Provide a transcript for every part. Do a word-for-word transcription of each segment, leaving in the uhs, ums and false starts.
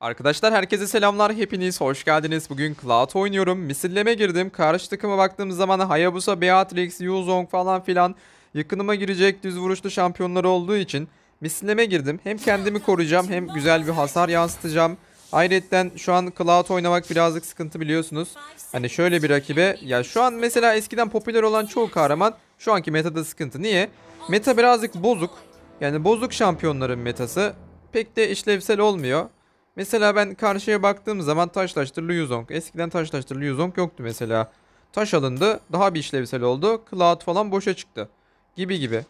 Arkadaşlar herkese selamlar, hepiniz hoş geldiniz. Bugün Claude oynuyorum. Misilleme girdim. Karşı takıma baktığım zaman Hayabusa, Beatrix, Yuzong falan filan yakınıma girecek düz vuruşlu şampiyonlar olduğu için misilleme girdim. Hem kendimi koruyacağım hem güzel bir hasar yansıtacağım. Ayrıca şu an Claude oynamak birazcık sıkıntı, biliyorsunuz. Hani şöyle bir rakibe, ya şu an mesela eskiden popüler olan çoğu kahraman şu anki metada sıkıntı. Niye? Meta birazcık bozuk. Yani bozuk şampiyonların metası pek de işlevsel olmuyor. Mesela ben karşıya baktığım zaman taşlaştırılı Yuzong. Eskiden taşlaştırılı Yuzong yoktu mesela. Taş alındı, daha bir işlevsel oldu. Claude falan boşa çıktı. Gibi gibi.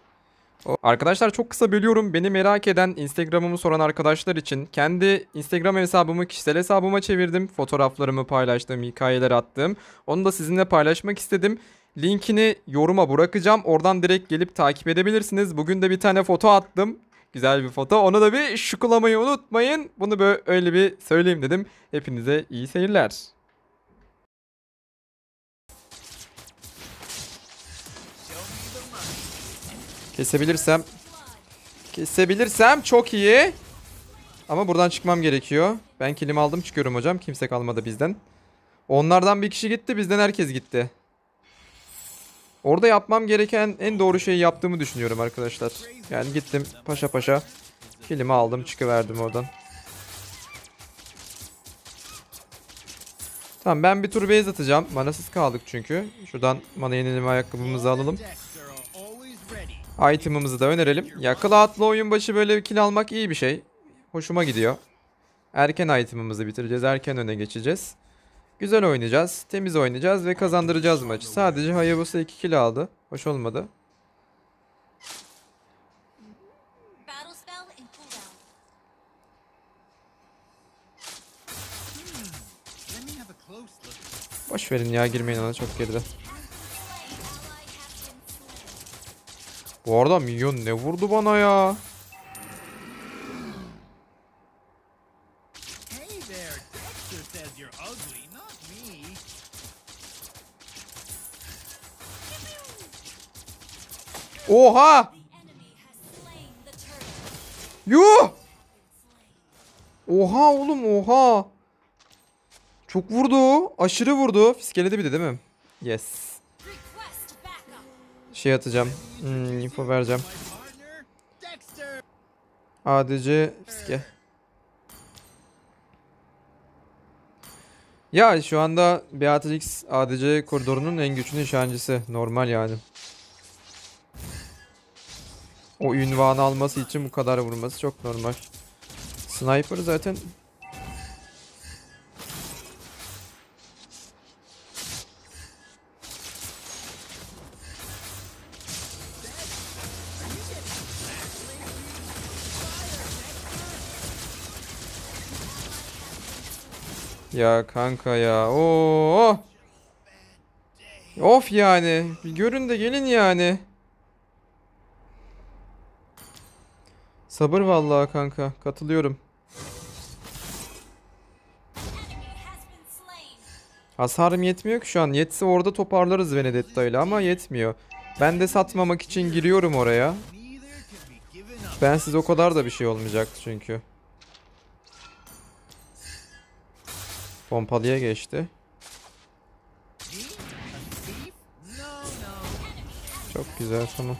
Arkadaşlar çok kısa bölüyorum. Beni merak eden, Instagram'ımı soran arkadaşlar için kendi Instagram hesabımı kişisel hesabıma çevirdim. Fotoğraflarımı paylaştığım, hikayeler attığım. Onu da sizinle paylaşmak istedim. Linkini yoruma bırakacağım. Oradan direkt gelip takip edebilirsiniz. Bugün de bir tane foto attım. Güzel bir foto. Onu da bir şukulamayı unutmayın. Bunu böyle öyle bir söyleyeyim dedim. Hepinize iyi seyirler. Kesebilirsem. Kesebilirsem çok iyi. Ama buradan çıkmam gerekiyor. Ben kilimi aldım, çıkıyorum hocam. Kimse kalmadı bizden. Onlardan bir kişi gitti, bizden herkes gitti. Orada yapmam gereken en doğru şeyi yaptığımı düşünüyorum arkadaşlar. Yani gittim paşa paşa. Kilimi aldım, çıkıverdim oradan. Tamam, ben bir tur base atacağım. Manasız kaldık çünkü. Şuradan mana yenileme ayakkabımızı alalım. Item'ımızı da önerelim. Ya Claude'la oyun başı böyle bir kill almak iyi bir şey. Hoşuma gidiyor. Erken item'ımızı bitireceğiz. Erken öne geçeceğiz. Güzel oynayacağız. Temiz oynayacağız ve kazandıracağız maçı. Sadece Hayabusa iki kill aldı. Hoş olmadı. Boş verin ya, girmeyin ona, çok geride. Bu arada minyon ne vurdu bana ya. Oha! Yuh! Oha oğlum, oha! Çok vurdu. Aşırı vurdu. Fiskeledi bir de değil mi? Yes. Şey atacağım. Hmm, info vereceğim. A D C fiske. Ya şu anda B A T X A D C koridorunun en güçlü nişancısı. Normal yani. O ünvanı alması için bu kadar vurması çok normal. Sniper zaten. Ya kanka ya. Oo. Of yani. Bir görün de gelin yani. Sabır vallahi kanka. Katılıyorum. Hasarım yetmiyor ki şu an. Yetse orada toparlarız Venedetta ile ama yetmiyor. Ben de satmamak için giriyorum oraya. Bensiz o kadar da bir şey olmayacaktı çünkü. Pompalıya geçti. Çok güzel, tamam.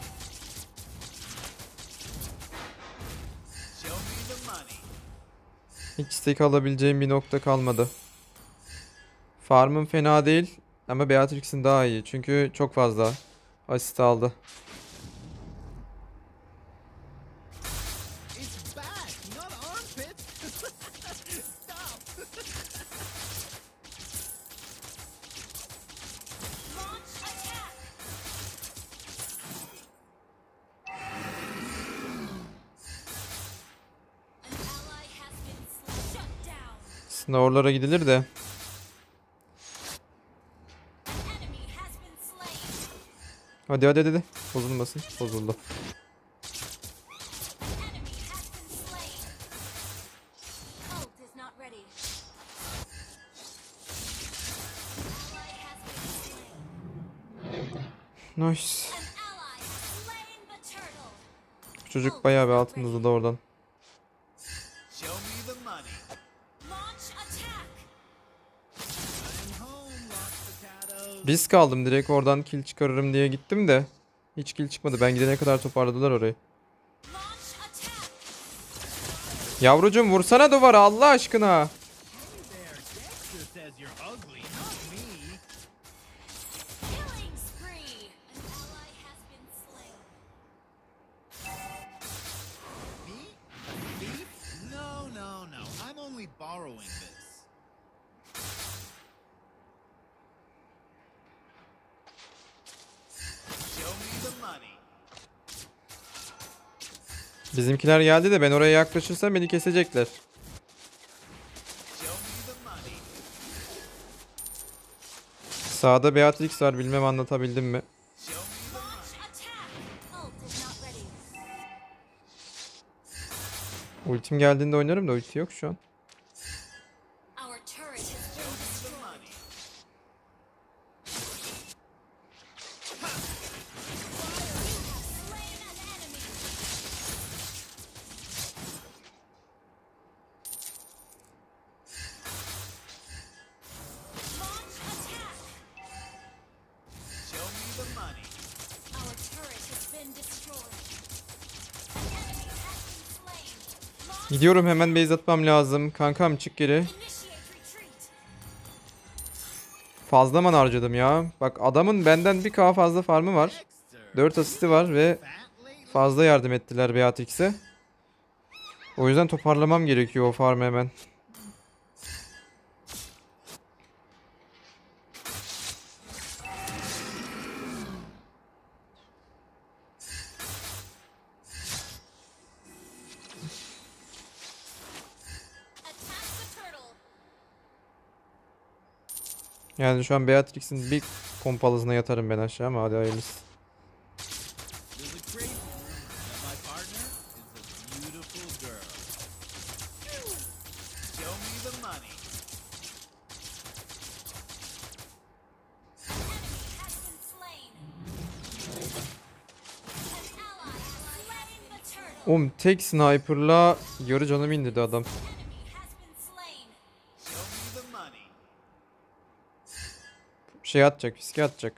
Hiç stack alabileceğim bir nokta kalmadı. Farm'ım fena değil ama Beatrix'in daha iyi çünkü çok fazla asist aldı. Snorlara gidilir de. Hadi hadi hadi. Bozulmasın. Bozuldu. Nice. Çocuk bayağı bir altında da oradan. Risk aldım, direkt oradan kill çıkarırım diye gittim de hiç kill çıkmadı. Ben gidene kadar toparladılar orayı. Yavrucuğum vursana duvara Allah aşkına. Bizimkiler geldi de ben oraya yaklaşırsam beni kesecekler. Sağda Beatrix var, bilmem anlatabildim mi? Ultim geldiğinde oynarım da ulti yok şu an. Gidiyorum, hemen base atmam lazım. Kankam çık geri. Fazla man harcadım ya. Bak adamın benden bir k fazla farmı var. dört asisti var ve fazla yardım ettiler Beatrix'e. O yüzden toparlamam gerekiyor o farmı hemen. Yani şu an Beatrix'in bir pompalısına yatarım ben aşağı ama hadi hayırlısı. Oğlum tek sniper'la yarı canımı indirdi adam. Şey atacak, fiske atacak.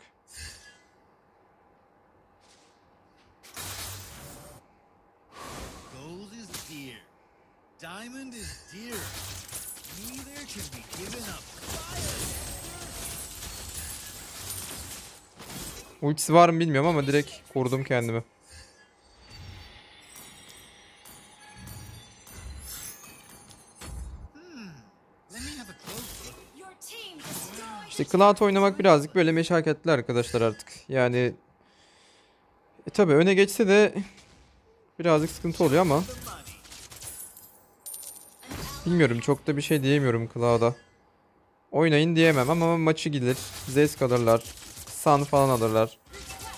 Ultisi var mı bilmiyorum ama direkt korudum kendimi. Claude oynamak birazcık böyle meşakkatli arkadaşlar artık. Yani e, tabi öne geçse de birazcık sıkıntı oluyor ama bilmiyorum, çok da bir şey diyemiyorum Claude'a. Oynayın diyemem ama maçı gider. Zevk alırlar. San falan alırlar.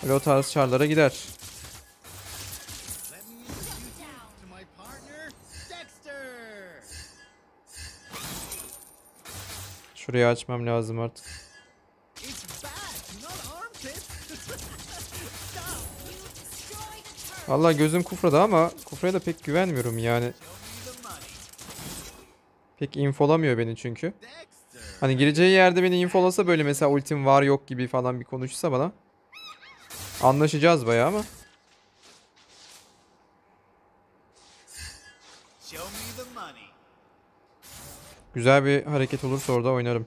Öyle o tarz şarlara gider. Şurayı açmam lazım artık. Vallahi gözüm Kufra'da ama Kufra'ya da pek güvenmiyorum yani. Pek infolamıyor beni çünkü. Hani gireceği yerde beni infolasa, böyle mesela ultim var yok gibi falan bir konuşsa bana. Anlaşacağız bayağı ama. Güzel bir hareket olursa orada oynarım.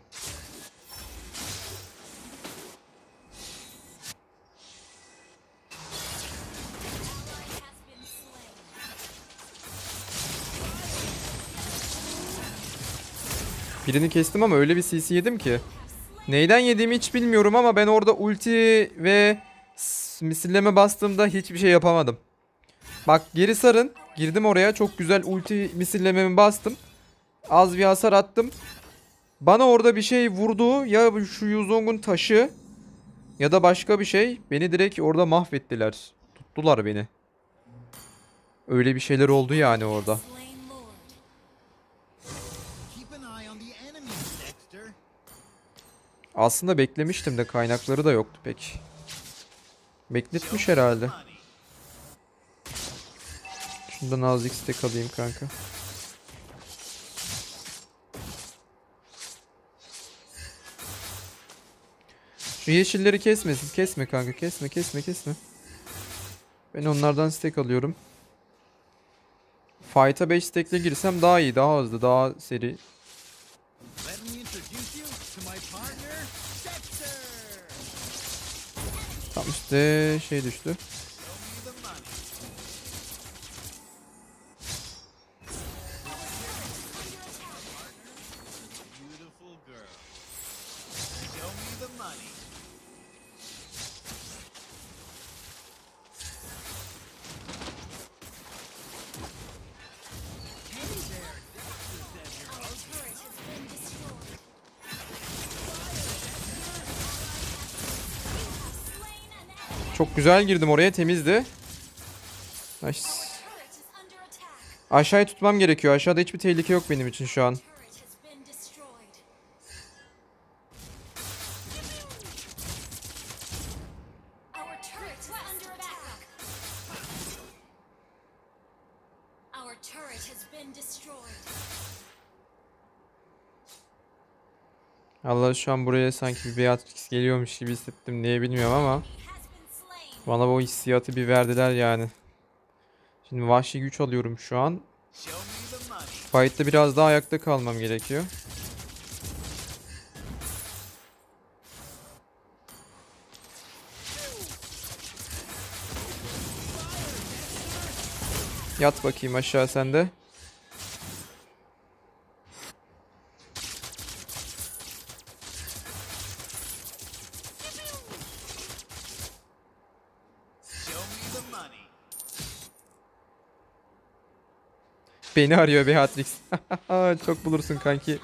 Birini kestim ama öyle bir C C yedim ki. Neyden yediğimi hiç bilmiyorum ama ben orada ulti ve misilleme bastığımda hiçbir şey yapamadım. Bak geri sarın. Girdim oraya, çok güzel ulti misillememi bastım. Az bir hasar attım. Bana orada bir şey vurdu. Ya şu Yuzong'un taşı ya da başka bir şey. Beni direkt orada mahvettiler. Tuttular beni. Öyle bir şeyler oldu yani orada. Aslında beklemiştim de kaynakları da yoktu pek. Bekletmiş herhalde. Şundan az X'de kalayım kanka. Şu yeşilleri kesmesin. Kesme kanka. Kesme kesme kesme. Ben onlardan stack alıyorum. Fight'a beş stack'le girsem daha iyi. Daha hızlı. Daha seri. Tam işte şey düştü. Çok güzel girdim oraya, temizdi. Nice. Aşağıyı tutmam gerekiyor. Aşağıda hiçbir tehlike yok benim için şu an. Allah, şu an buraya sanki bir Beatrix geliyormuş gibi hissettim. Niye bilmiyorum ama bana bu hissiyatı bir verdiler yani. Şimdi vahşi güç alıyorum şu an. Fight'ta biraz daha ayakta kalmam gerekiyor. Yat bakayım aşağı sen de. Beni arıyor Beatrix. Çok bulursun kanki.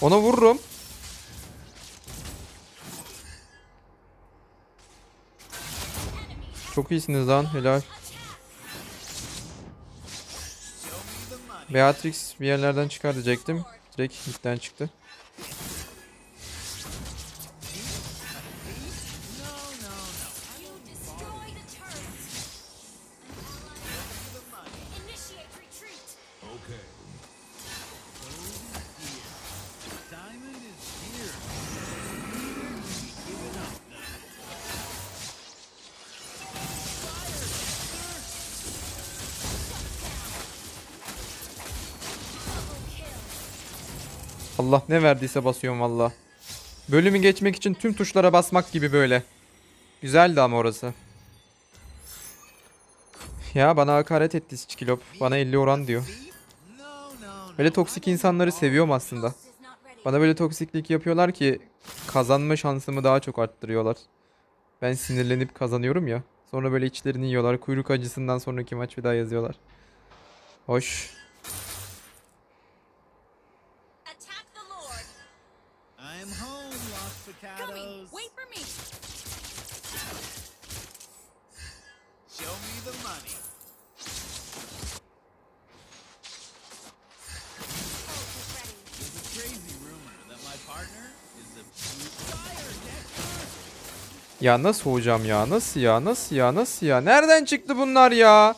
Ona vururum. Çok iyisiniz lan, helal. Beatrix bir yerlerden çıkar diyecektim. Direkt ilkten çıktı. Allah ne verdiyse basıyorum valla. Bölümü geçmek için tüm tuşlara basmak gibi böyle. Güzeldi ama orası. Ya bana hakaret etti Skilop. Bana elli oran diyor. Böyle toksik insanları seviyorum aslında. Bana böyle toksiklik yapıyorlar ki kazanma şansımı daha çok arttırıyorlar. Ben sinirlenip kazanıyorum ya. Sonra böyle içlerini yiyorlar. Kuyruk acısından sonraki maç bir daha yazıyorlar. Hoş. Ya nasıl hocam ya? Nasıl ya? Nasıl ya? Nasıl ya? Nereden çıktı bunlar ya?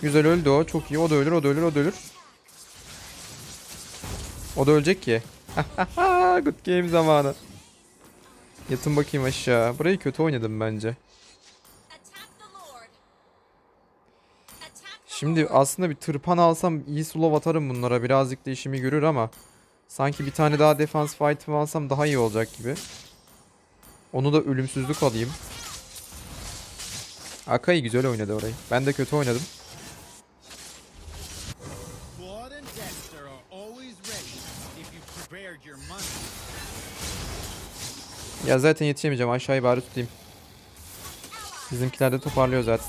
Güzel öldü o. Çok iyi. O da ölür. O da ölür. O da ölür. O da ölecek ki. Good game zamanı. Yatın bakayım aşağı. Burayı kötü oynadım bence. Şimdi aslında bir tırpan alsam iyi slow atarım bunlara. Birazcık da işimi görür ama sanki bir tane daha defans fight'ımı alsam daha iyi olacak gibi. Onu da ölümsüzlük alayım. Akai güzel oynadı orayı. Ben de kötü oynadım. Ya zaten yetişemeyeceğim. Aşağıyı bari tutayım. Bizimkiler de toparlıyor zaten.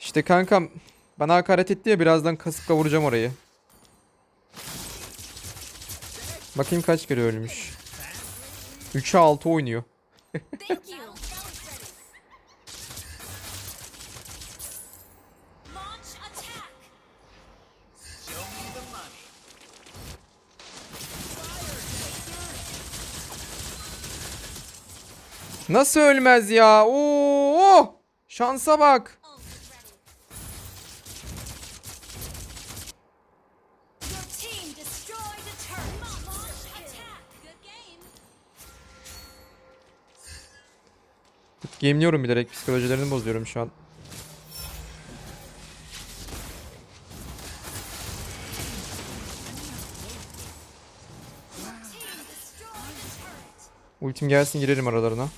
İşte kankam bana hakaret etti ya, birazdan kasıp kavuracağım orayı. Bakayım kaç kere ölmüş. üçe altı oynuyor. Nasıl ölmez ya? Oo! Şansa bak. Game'liyorum bilerek, psikolojilerini bozuyorum şu an. Ultim gelsin, girelim aralarına.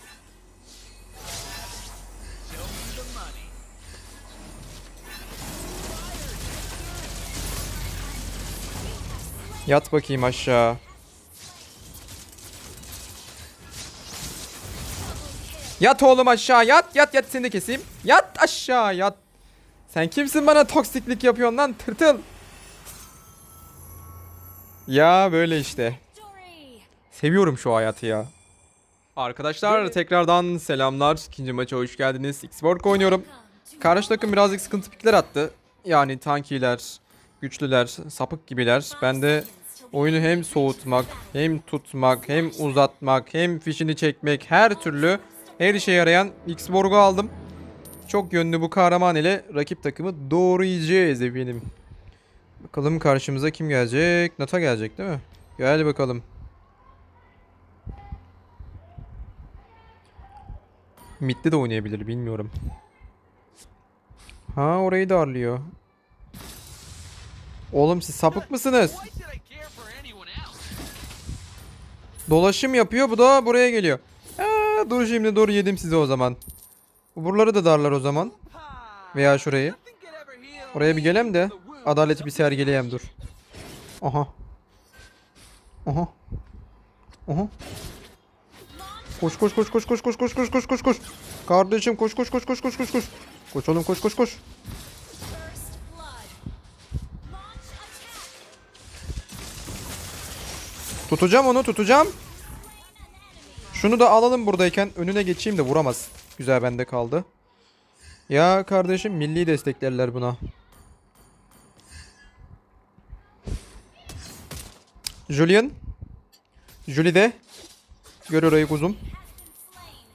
Yat bakayım aşağı. Yat oğlum aşağı, yat yat yat, seni de keseyim. Yat aşağı yat. Sen kimsin bana toksiklik yapıyorsun lan tırtıl? Ya böyle işte. Seviyorum şu hayatı ya. Arkadaşlar tekrardan selamlar. İkinci maça hoş geldiniz. X-Borg oynuyorum. Karşı takım birazcık sıkıntı pikler attı. Yani tankiler, güçlüler, sapık gibiler. Ben de oyunu hem soğutmak, hem tutmak, hem uzatmak, hem fişini çekmek, her türlü her işe yarayan X-Borg'u aldım. Çok yönlü bu kahraman ile rakip takımı doğrayacağız efendim. Bakalım karşımıza kim gelecek? Nata gelecek değil mi? Gel bakalım. Mid'de de oynayabilir, bilmiyorum. Ha, orayı darlıyor. Oğlum siz sapık mısınız? Dolaşım yapıyor, bu da buraya geliyor. Aa, dur şimdi, doğru yedim sizi o zaman. Buraları da darlar o zaman. Veya şurayı. Oraya bir gelem de adaleti bir sergileyem, dur. Aha. Aha. Aha. Koş koş koş koş koş koş koş koş koş koş koş. Kardeşim koş koş koş koş koş koş koş. Koş oğlum koş koş koş. Tutacağım onu, tutacağım. Şunu da alalım buradayken, önüne geçeyim de vuramaz. Güzel, bende kaldı. Ya kardeşim, milli desteklerler buna. Julian. Julie de. Gör orayı kuzum.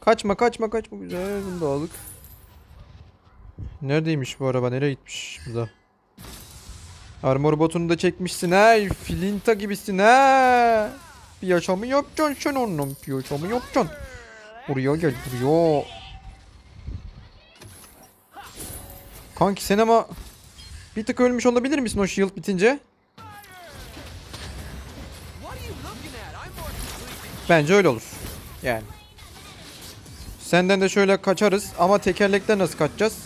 Kaçma kaçma kaçma. Güzel, bunu da aldık. Neredeymiş bu araba? Nereye gitmiş? Burada. Armor botunu da çekmişsin ha. Filinta gibisin ha. Bir yaşamı yapacaksın sen onun. Bir yaşamı yapacaksın. Buraya gel buraya. Kanki sen ama bir tık ölmüş olabilir misin o shield bitince? Bence öyle olur. Yani. Senden de şöyle kaçarız ama tekerlekten nasıl kaçacağız?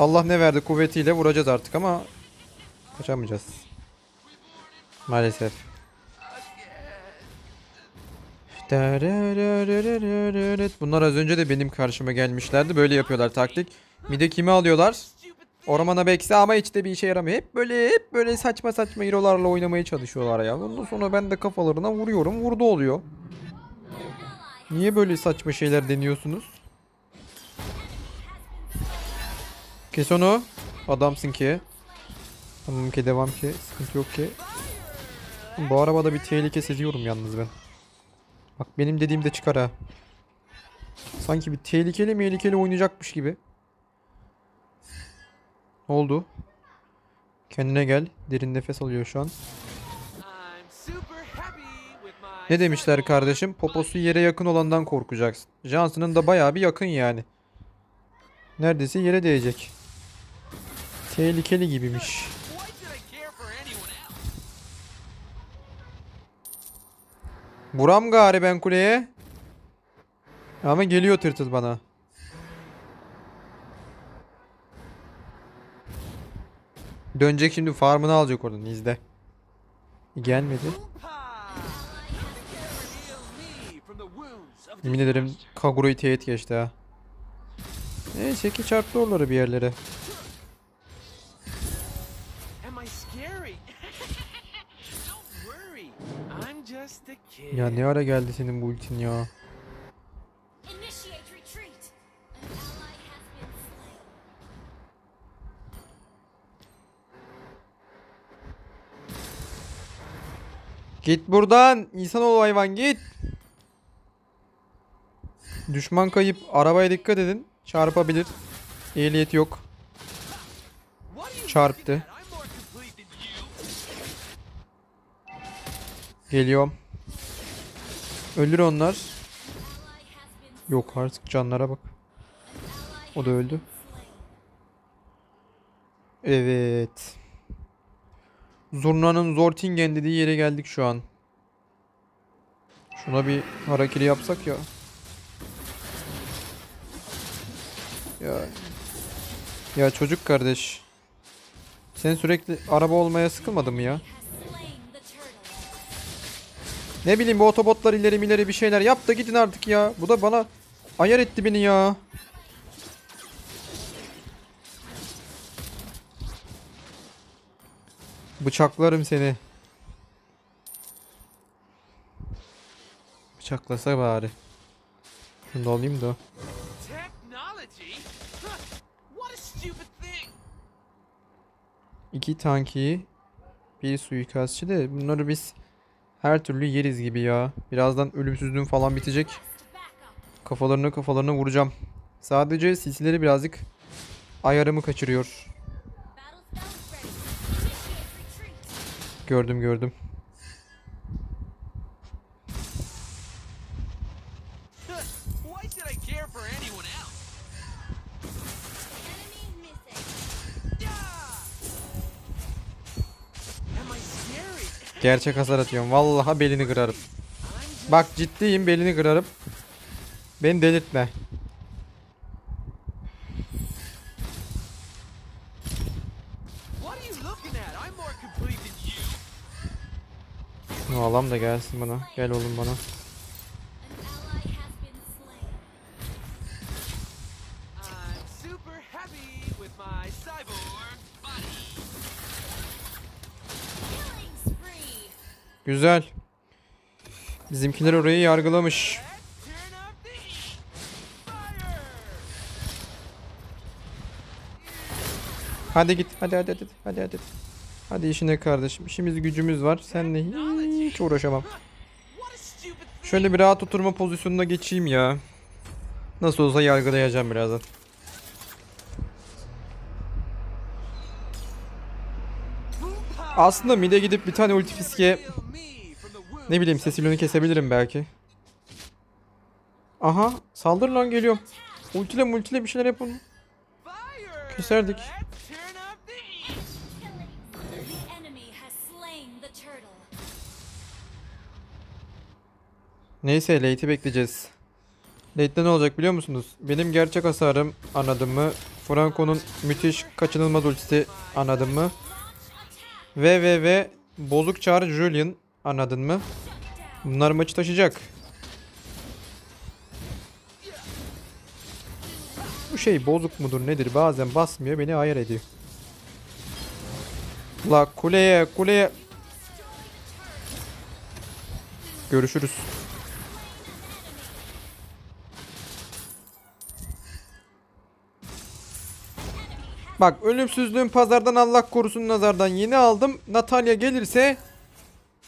Allah ne verdi kuvvetiyle vuracağız artık ama kaçamayacağız. Maalesef. Bunlar az önce de benim karşıma gelmişlerdi. Böyle yapıyorlar taktik. Mide kimi alıyorlar? Ormana bekse ama hiç de bir işe yaramıyor. Hep böyle hep böyle saçma saçma hero'larla oynamaya çalışıyorlar ya. Ondan sonra ben de kafalarına vuruyorum. Vurdu oluyor. Niye böyle saçma şeyler deniyorsunuz? Kes onu. Adamsın ki. Tamam ki, devam ki. Sıkıntı yok ki. Bu arabada bir tehlike seziyorum yalnız ben. Bak benim dediğim de çıkar ha. Sanki bir tehlikeli mehlikeli oynayacakmış gibi. Ne oldu? Kendine gel. Derin nefes alıyor şu an. Ne demişler kardeşim? Poposu yere yakın olandan korkacaksın. Johnson'ın da bayağı bir yakın yani. Neredeyse yere değecek. Tehlikeli gibiymiş. Buram gari ben kuleye. Ama geliyor tırtıl bana. Dönecek şimdi, farmını alacak oradan, izle. Gelmedi. Yemin ederim Kagura'yı teğet geçti ha. Neyse ki çarptı oraları bir yerlere. Ya ne ara geldi senin bu ultin ya. Git buradan. İnsanoğlu hayvan git. Düşman kayıp. Arabaya dikkat edin. Çarpabilir. Ehliyet yok. Çarptı. Geliyorum. Ölür onlar. Yok artık, canlara bak. O da öldü. Evet. Zurna'nın Zortingen dediği yere geldik şu an. Şuna bir harakiri yapsak ya. Ya. Ya çocuk kardeş. Sen sürekli araba olmaya sıkılmadın mı ya? Ne bileyim, bu otobotlar ileri mileri bir şeyler yap da gidin artık ya. Bu da bana ayar etti beni ya. Bıçaklarım seni. Bıçaklasa bari. Şunu da alayım da. İki tanki, bir suikastçı, de bunları biz her türlü yeriz gibi ya. Birazdan ölümsüzlüğüm falan bitecek. Kafalarına kafalarına vuracağım. Sadece sisileri birazcık ayarımı kaçırıyor. Gördüm gördüm. Gerçek hasar atıyorum. Vallahi belini kırarım. Bak ciddiyim, belini kırarım. Beni delirtme. Şunu alam da gelsin bana. Gel oğlum bana. Güzel. Bizimkiler orayı yargılamış. Hadi git. Hadi hadi hadi. Hadi hadi. Hadi işine kardeşim. İşimiz gücümüz var. Seninle hiç uğraşamam. Şöyle bir rahat oturma pozisyonuna geçeyim ya. Nasıl olsa yargılayacağım birazdan. Aslında mid'e gidip bir tane ulti fiske, ne bileyim, Cecilion'u kesebilirim belki. Aha, saldır lan, geliyorum. Ultile multile bir şeyler yapalım. Keserdik. Neyse, late'i bekleyeceğiz. Late'de ne olacak biliyor musunuz? Benim gerçek hasarım, anladın mı? Franco'nun müthiş kaçınılmaz ultisi, anladın mı? Ve ve ve bozuk çağrı Julian, anladın mı? Bunlar maçı taşıyacak. Bu şey bozuk mudur nedir, bazen basmıyor, beni ayar ediyor. La kuleye kuleye. Görüşürüz. Bak, ölümsüzlüğün pazardan, Allah korusun nazardan yeni aldım. Natalya gelirse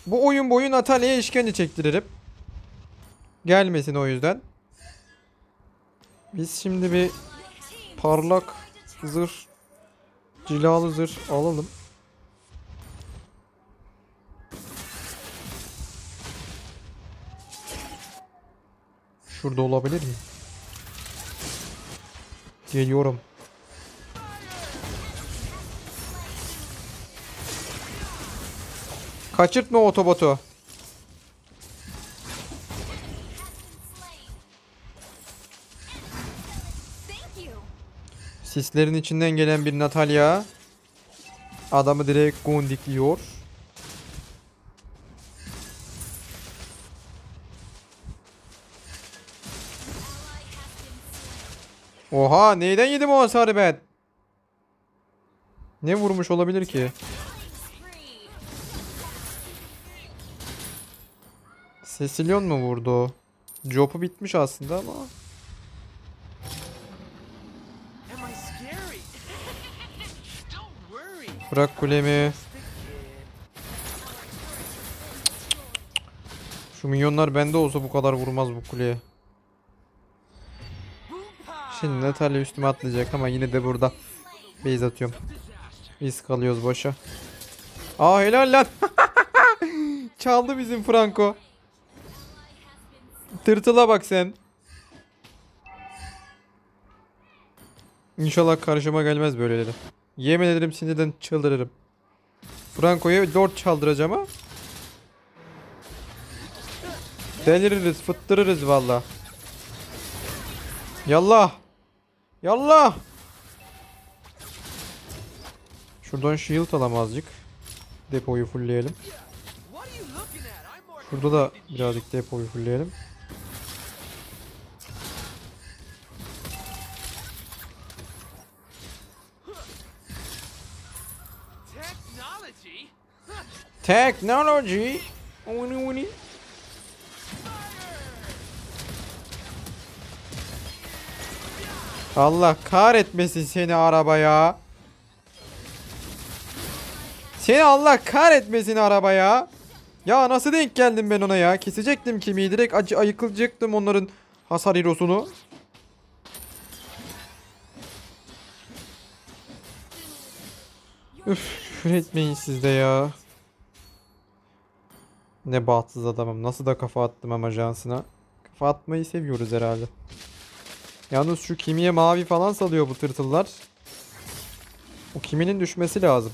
bu oyun boyu Natalya'ya işkence çektiririm. Gelmesin o yüzden. Biz şimdi bir parlak zırh, cilalı zırh alalım. Şurada olabilir mi? Geliyorum. Kaçırtma otobotu. Sislerin içinden gelen bir Natalya adamı direkt gondikliyor. Oha, neyden yedim o hasarı ben? Ne vurmuş olabilir ki? Cecilion mu vurdu? Job'u bitmiş aslında ama. Bırak kulemi. Şu minyonlar bende olsa bu kadar vurmaz bu kuleye. Şimdi Natalya üstüme atlayacak ama yine de burada base atıyorum. Biz kalıyoruz boşa. Aa helal lan. Çaldı bizim Franco. Tırtıla bak sen. İnşallah karşıma gelmez böyleleri. Yemin ederim sinirden çıldırırım. Franco'ya lord çaldıracağım ha. Deliririz, fıttırırız valla. Yallah. Yallah. Şuradan shield alalım azıcık. Depoyu fullleyelim. Şurada da birazcık depoyu fullleyelim. Technology. Technology. Allah kahretmesin seni arabaya. Seni Allah kahretmesin arabaya. Ya nasıl denk geldim ben ona ya? Kesecektim kemiği direkt, acı ayıklayacaktım onların hasar hirosunu. Üf, küfür etmeyin siz de ya. Ne bahtsız adamım. Nasıl da kafa attım ama Johnson'a. Kafa atmayı seviyoruz herhalde. Yalnız şu kimiye mavi falan salıyor bu tırtıllar. O kiminin düşmesi lazım.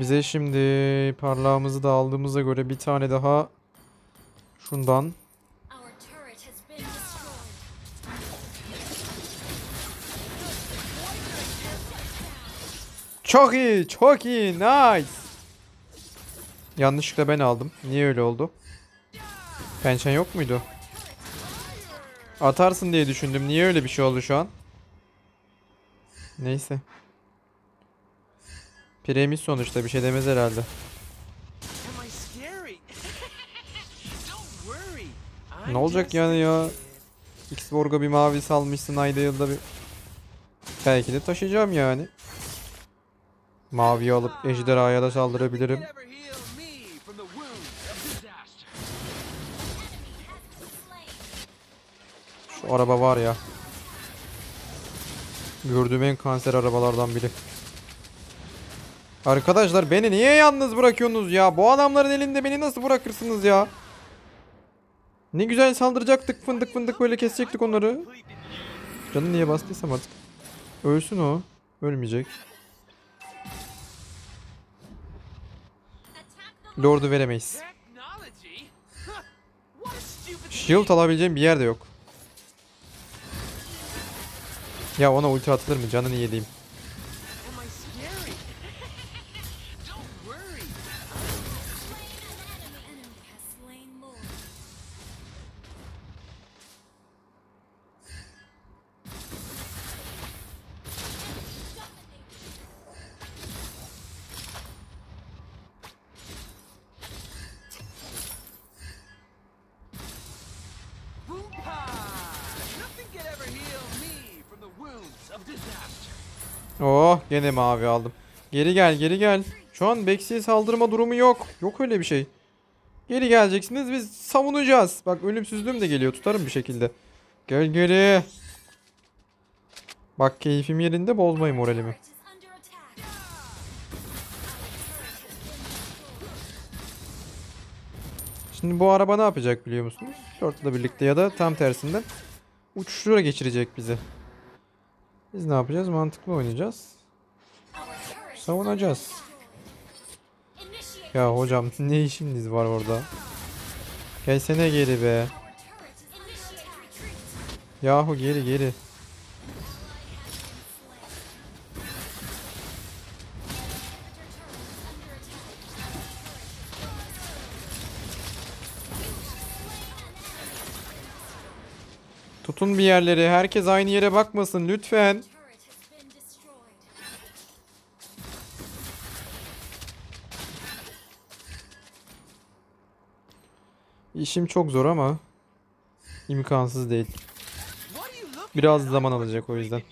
Bize şimdi parlağımızı da aldığımıza göre bir tane daha şundan. Çok iyi, çok iyi, nice. Yanlışlıkla ben aldım. Niye öyle oldu? Pençen yok muydu? Atarsın diye düşündüm. Niye öyle bir şey oldu şu an? Neyse. Piremiş sonuçta, bir şey demez herhalde. Ne olacak yani ya? X-Borg'a bir mavi salmışsın ayda yılda bir. Belki de taşıyacağım yani. Maviyi alıp ejderhaya da saldırabilirim. Şu araba var ya. Gördüğüm en kanser arabalardan biri. Arkadaşlar beni niye yalnız bırakıyorsunuz ya? Bu adamların elinde beni nasıl bırakırsınız ya? Ne güzel saldıracaktık, fındık fındık böyle kesecektik onları. Canım niye bastıysam artık. Ölsün o. Ölmeyecek. Lord'u veremeyiz. Shield alabileceğim bir yerde yok. Ya ona ulti atılır mı? Canını yediğim. Oh gene mavi aldım. Geri gel, geri gel. Şu an Bexi'ye saldırma durumu yok. Yok öyle bir şey. Geri geleceksiniz, biz savunacağız. Bak ölümsüzlüğüm de geliyor, tutarım bir şekilde. Gel geri. Bak keyfim yerinde, bozmayın moralimi. Şimdi bu araba ne yapacak biliyor musunuz? Short'la birlikte ya da tam tersinden uçuşlara geçirecek bizi. Biz ne yapacağız? Mantıklı oynayacağız. Savunacağız. Ya hocam ne işimiz var orada? Gelsene geri be. Yahu geri geri. Tutun bir yerleri. Herkes aynı yere bakmasın lütfen. İşim çok zor ama imkansız değil. Biraz zaman alacak o yüzden.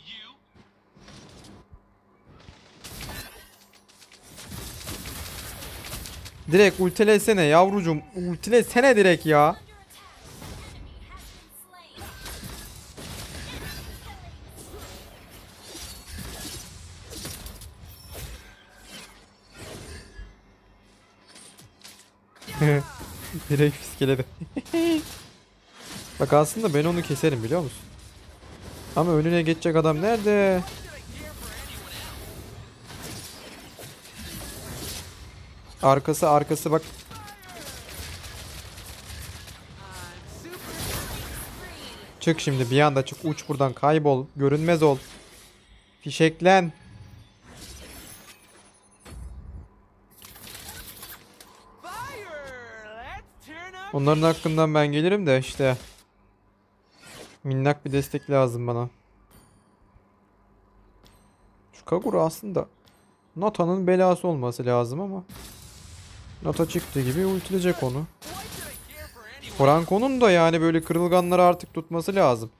Direkt ultilesene yavrucum. Ultilesene direkt ya. Direkt fiskeledi. Bak aslında ben onu keserim biliyor musun? Ama önüne geçecek adam nerede? Arkası arkası bak. Çık şimdi bir anda çık, uç buradan, kaybol, görünmez ol. Fişeklen. Onların hakkından ben gelirim de işte. Minnak bir destek lazım bana. Şu Kagura aslında Nata'nın belası olması lazım ama Nata çıktı gibi ultileyecek onu. Korankon'un da yani böyle kırılganları artık tutması lazım.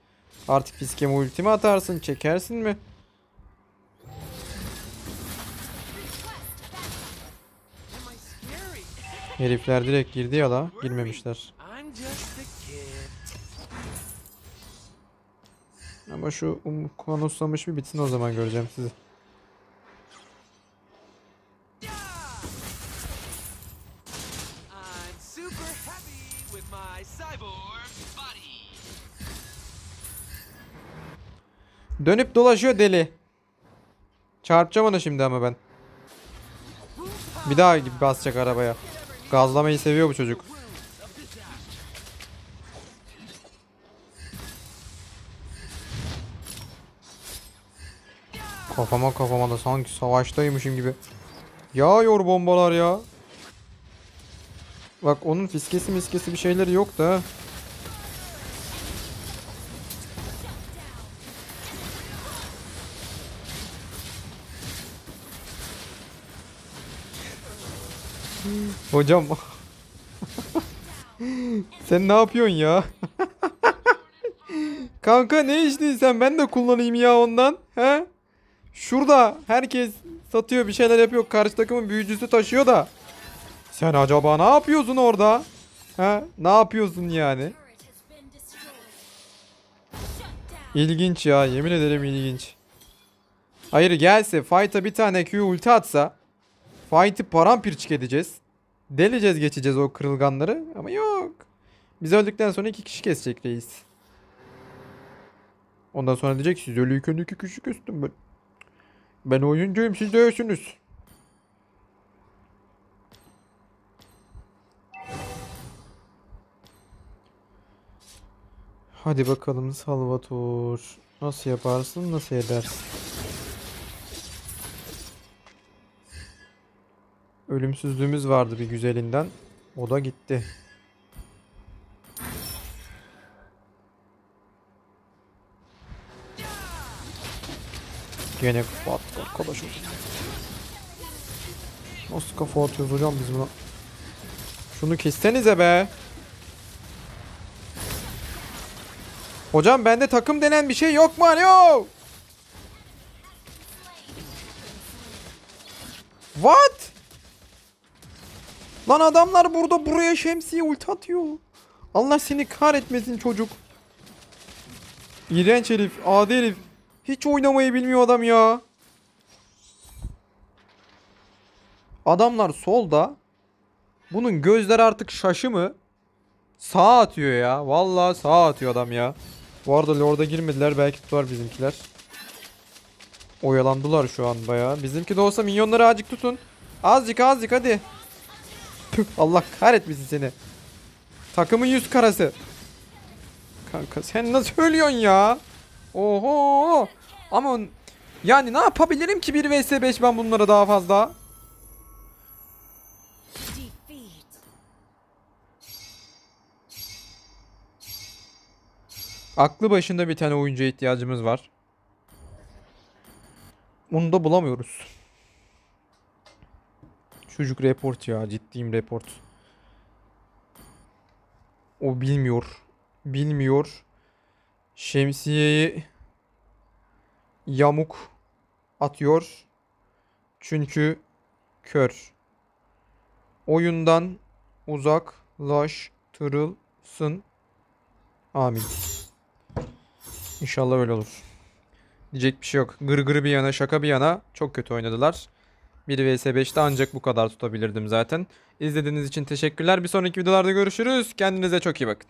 Artık fiskemi ultimi atarsın, çekersin mi? Herifler direkt girdi ya da girmemişler. Ama şu um, konuslamış bir bitsin, o zaman göreceğim sizi. Dönüp dolaşıyor deli. Çarpacağım onu şimdi ama ben. Bir daha basacak arabaya. Gazlamayı seviyor bu çocuk. Kafama kafama da sanki savaştaymışım gibi. Yağıyor bombalar ya. Bak onun fiskesi miskesi bir şeyleri yok da. Hocam sen ne yapıyorsun ya? Kanka ne içtin sen? Ben de kullanayım ya ondan. He? Şurada herkes satıyor, bir şeyler yapıyor. Karşı takımın büyücüsü taşıyor da. Sen acaba ne yapıyorsun orada? He? Ne yapıyorsun yani? İlginç ya, yemin ederim ilginç. Hayır gelse fight'a bir tane Q ulti atsa fight'i parampirçik edeceğiz. Deleceğiz, geçeceğiz o kırılganları. Ama yok. Biz öldükten sonra iki kişi kesecek reis. Ondan sonra diyecek siz ölüyken iki kişi kestim ben. Ben oyuncuyum, siz dövüşsünüz. Hadi bakalım Salvator. Nasıl yaparsın, nasıl edersin? Ölümsüzlüğümüz vardı bir güzelinden. O da gitti. Gene kafa attık arkadaşım. Nasıl kafa atıyoruz hocam biz buna? Şunu kessenize be. Hocam bende takım denen bir şey yok mu? Alo? What? Lan adamlar burada buraya şemsiye ulti atıyor. Allah seni kahretmesin çocuk. İğrenç herif, adi herif. Hiç oynamayı bilmiyor adam ya. Adamlar solda. Bunun gözler artık şaşı mı? Sağa atıyor ya. Vallahi sağa atıyor adam ya. Bu arada Lord'a girmediler. Belki tutar bizimkiler. Oyalandılar şu an bayağı. Bizimki de olsa minyonları azıcık tutun. Azıcık azıcık hadi. Allah kahretmesin seni. Takımın yüz karası. Kanka sen nasıl ölüyorsun ya? Oho. Ama yani ne yapabilirim ki bir vs beş ben bunlara daha fazla? Aklı başında bir tane oyuncuya ihtiyacımız var. Onu da bulamıyoruz. Çocuk report ya, ciddiyim report. O bilmiyor. Bilmiyor. Şemsiyeyi yamuk atıyor. Çünkü kör. Oyundan uzaklaştırılsın. Amin. İnşallah öyle olur. Diyecek bir şey yok. Gır gır bir yana, şaka bir yana çok kötü oynadılar. bir vs beşte ancak bu kadar tutabilirdim zaten. İzlediğiniz için teşekkürler. Bir sonraki videolarda görüşürüz. Kendinize çok iyi bakın.